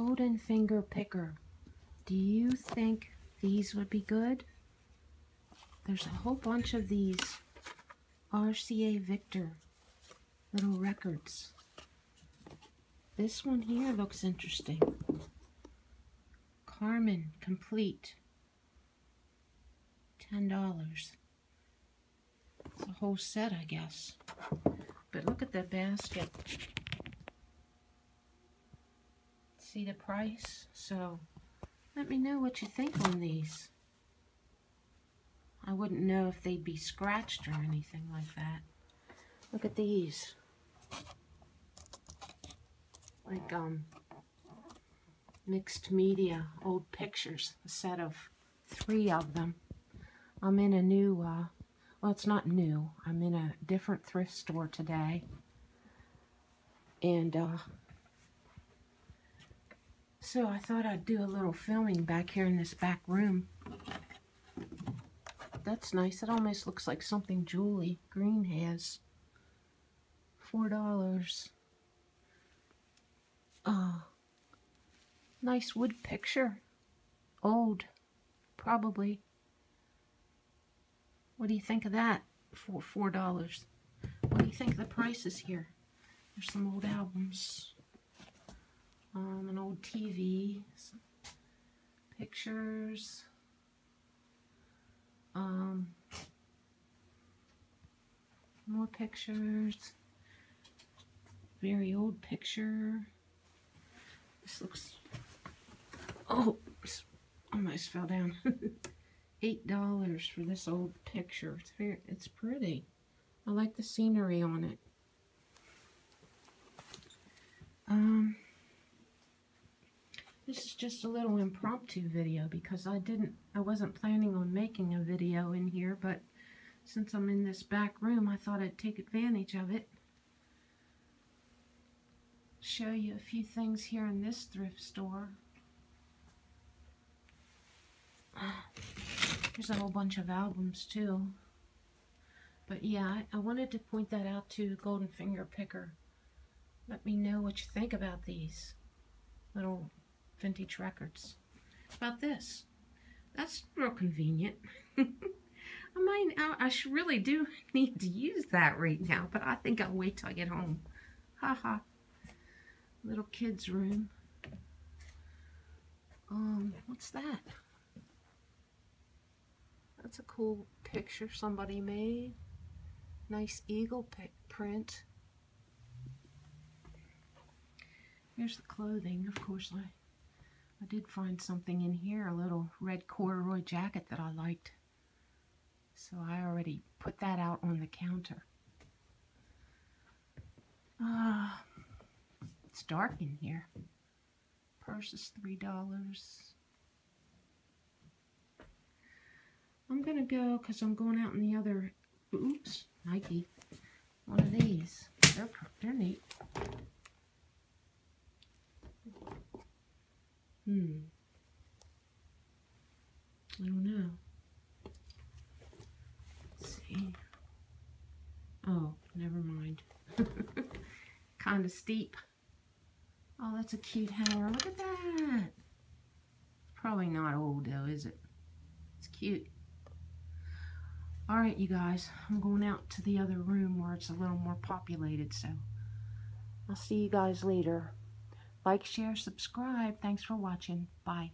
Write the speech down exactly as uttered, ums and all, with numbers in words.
Golden Finger Picker. Do you think these would be good? There's a whole bunch of these R C A Victor little records. This one here looks interesting. Carmen complete. ten dollars. It's a whole set, I guess. But look at the basket. See the price? So let me know what you think on these. I wouldn't know if they'd be scratched or anything like that. Look at these. Like um mixed media, old pictures, a set of three of them. I'm in a new uh well, it's not new. I'm in a different thrift store today. And uh so I thought I'd do a little filming back here in this back room. That's nice. It almost looks like something Julie Green has. Four dollars. Oh, nice wood picture. Old, probably. What do you think of that for four dollars? What do you think of the prices here? There's some old albums. Um, an old T V, some pictures, um, more pictures, very old picture. This looks, oh, almost fell down. eight dollars for this old picture. It's very, it's pretty. I like the scenery on it. Um. This is just a little impromptu video because I didn't, I wasn't planning on making a video in here, but since I'm in this back room, I thought I'd take advantage of it. Show you a few things here in this thrift store. There's a whole bunch of albums too. But yeah, I, I wanted to point that out to Golden Finger Picker. Let me know what you think about these little vintage records. About this, that's real convenient. I might, I, I should really do need to use that right now, but I think I'll wait till I get home. Ha ha. Little kids' room. Um, what's that? That's a cool picture somebody made. Nice eagle print. Here's the clothing, of course. I. I did find something in here, a little red corduroy jacket that I liked. So I already put that out on the counter. Ah, uh, it's dark in here. Purse is three dollars. I'm going to go, because I'm going out in the other, oops, Nike, one of these. They're, they're neat. Hmm. I don't know. Let's see. Oh, never mind. Kind of steep. Oh, that's a cute hanger. Look at that. Probably not old though, is it? It's cute. All right, you guys. I'm going out to the other room where it's a little more populated, so I'll see you guys later. Like, share, subscribe. Thanks for watching. Bye.